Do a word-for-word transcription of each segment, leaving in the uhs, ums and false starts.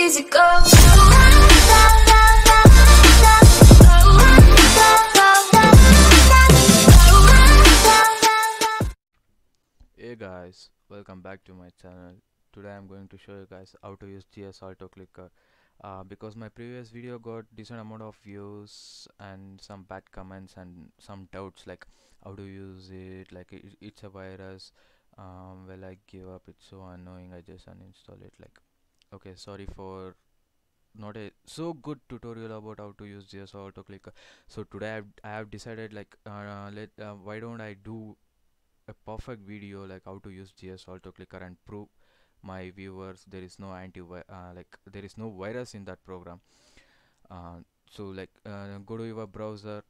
easy go. Hey guys, welcome back to my channel. Today I'm going to show you guys how to use G S Auto Clicker. Uh, because my previous video got decent amount of views and some bad comments and some doubts like how to use it, like it, it's a virus, um, well I give up, it's so annoying, I just uninstall it. Like, okay, sorry for not a so good tutorial about how to use G S Auto Clicker. So today I've, I have decided like uh, let uh, why don't I do a perfect video like how to use G S Auto Clicker and prove my viewers there is no anti uh, like there is no virus in that program. Uh, so like uh, go to your browser,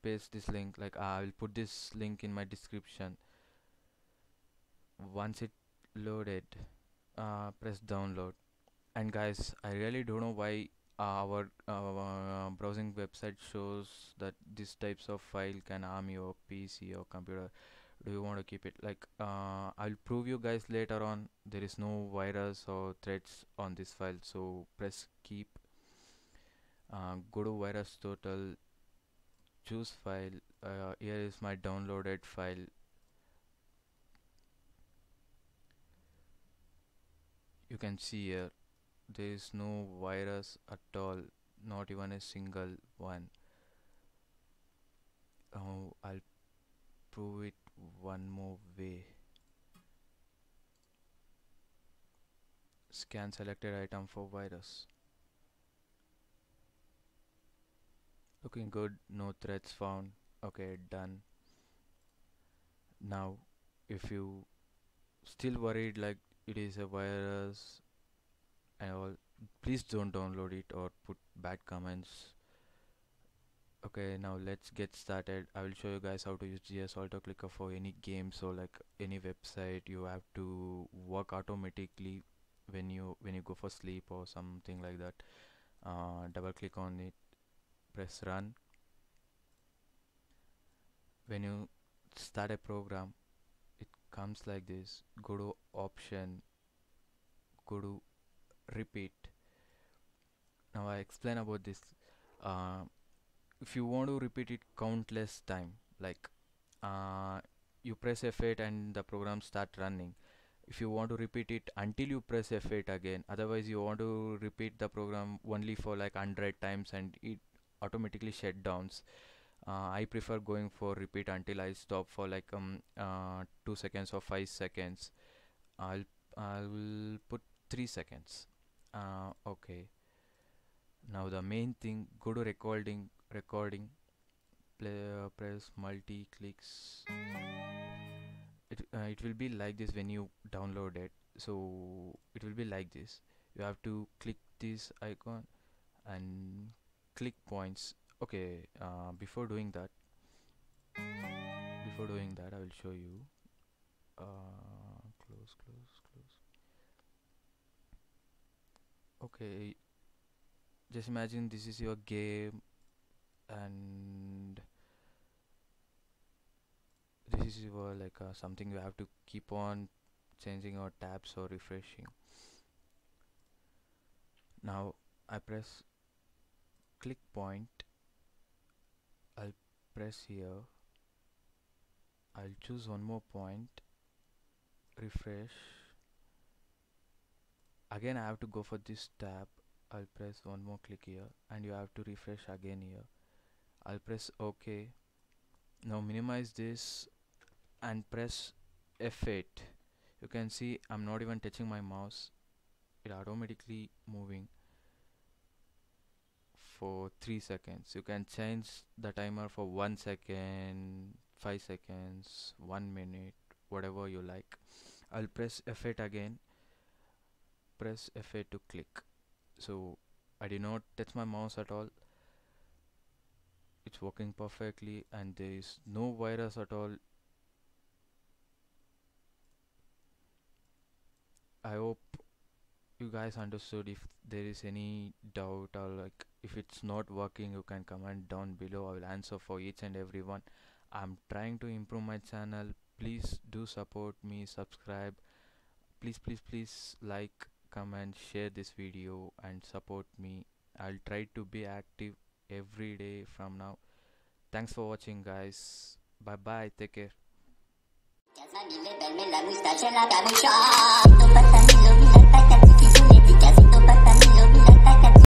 paste this link, like I will put this link in my description. Once it loaded, uh, press download. And guys, I really don't know why our, our uh, browsing website shows that these types of file can harm your P C or computer. Do you want to keep it? Like uh, I'll prove you guys later on there is no virus or threats on this file. So press keep, uh, go to VirusTotal, choose file. Uh, here is my downloaded file. You can see here there is no virus at all, not even a single one. Oh, I'll prove it one more way. Scan selected item for virus. Looking good, no threats found. Okay, done. Now if you still worried like it is a virus and all, please don't download it or put bad comments. Okay, now let's get started. I will show you guys how to use G S Auto Clicker for any game. So like any website, you have to work automatically when you when you go for sleep or something like that. Uh, double click on it, press run. When you start a program, it comes like this. Go to option, go to repeat. Now I explain about this. Uh, if you want to repeat it countless time, like uh, you press F eight and the program start running. If you want to repeat it until you press F eight again, otherwise you want to repeat the program only for like one hundred times and it automatically shut downs. uh, I prefer going for repeat until I stop for like um uh, two seconds or five seconds. I'll I'll put three seconds. Uh, okay, now the main thing, go to recording recording play, uh, press multi clicks. It, uh, it will be like this when you download it. So it will be like this. You have to click this icon and click points. Okay, uh, before doing that before doing that I will show you. uh, close close close okay, just imagine this is your game and this is your like uh, something you have to keep on changing or tabs or refreshing. Now I press click point, I'll press here, I'll choose one more point, refresh again. I have to go for this tab, I'll press one more click here and you have to refresh again here. I'll press OK. Now minimize this and press F eight. You can see I'm not even touching my mouse, it automatically moving for three seconds. You can change the timer for one second, five seconds, one minute, whatever you like. I'll press F eight again, press F eight to click. So I did not touch my mouse at all, it's working perfectly and there is no virus at all. I hope you guys understood. If there is any doubt or like if it's not working, you can comment down below. I will answer for each and every one. I'm trying to improve my channel. Please do support me, subscribe, please please please like, come and share this video and support me. I'll try to be active every day from now. Thanks for watching, guys. Bye bye, take care.